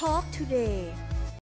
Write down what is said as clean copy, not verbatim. Talk today.